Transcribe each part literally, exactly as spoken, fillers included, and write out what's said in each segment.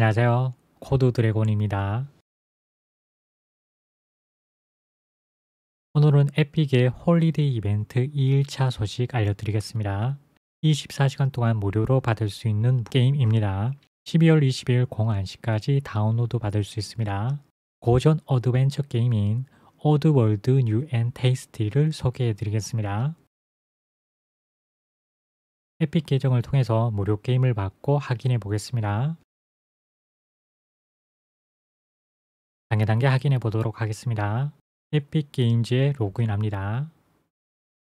안녕하세요. 코드 드래곤입니다. 오늘은 에픽의 홀리데이 이벤트 이 일차 소식 알려드리겠습니다. 이십사 시간 동안 무료로 받을 수 있는 게임입니다. 십이월 이십일 공한 시까지 다운로드 받을 수 있습니다. 고전 어드벤처 게임인 오드월드 뉴 앤 테이스티를 소개해드리겠습니다. 에픽 계정을 통해서 무료 게임을 받고 확인해 보겠습니다. 단계 단계 확인해 보도록 하겠습니다. 에픽 게임즈에 로그인합니다.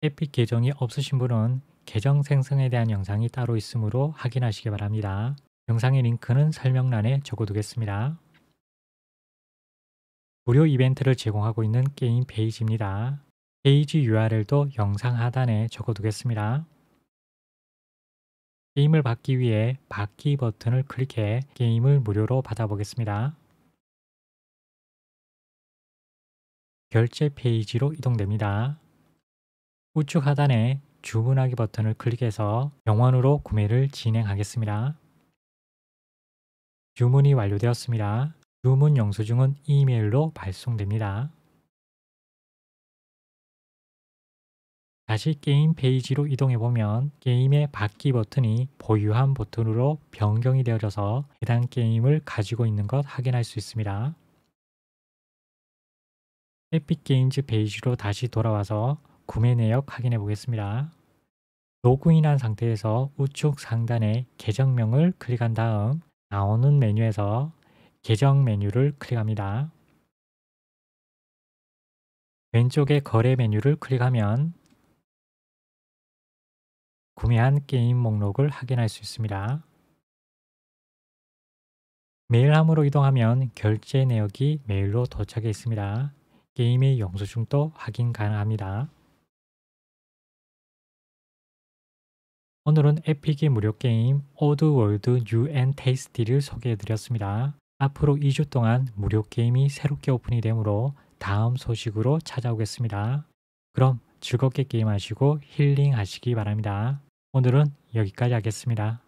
에픽 계정이 없으신 분은 계정 생성에 대한 영상이 따로 있으므로 확인하시기 바랍니다. 영상의 링크는 설명란에 적어두겠습니다. 무료 이벤트를 제공하고 있는 게임 페이지입니다. 페이지 유알엘도 영상 하단에 적어두겠습니다. 게임을 받기 위해 받기 버튼을 클릭해 게임을 무료로 받아보겠습니다. 결제 페이지로 이동됩니다. 우측 하단에 주문하기 버튼을 클릭해서 영원으로 구매를 진행하겠습니다. 주문이 완료되었습니다. 주문 영수증은 이메일로 발송됩니다. 다시 게임 페이지로 이동해보면 게임의 받기 버튼이 보유한 버튼으로 변경이 되어져서 해당 게임을 가지고 있는 것 확인할 수 있습니다. 에픽 게임즈 페이지로 다시 돌아와서 구매 내역 확인해 보겠습니다. 로그인한 상태에서 우측 상단에 계정명을 클릭한 다음 나오는 메뉴에서 계정 메뉴를 클릭합니다. 왼쪽에 거래 메뉴를 클릭하면 구매한 게임 목록을 확인할 수 있습니다. 메일함으로 이동하면 결제 내역이 메일로 도착해 있습니다. 게임의 영수증도 확인 가능합니다. 오늘은 에픽의 무료 게임 오드월드 뉴 앤 테이스티를 소개해드렸습니다. 앞으로 이 주 동안 무료 게임이 새롭게 오픈이 되므로 다음 소식으로 찾아오겠습니다. 그럼 즐겁게 게임하시고 힐링하시기 바랍니다. 오늘은 여기까지 하겠습니다.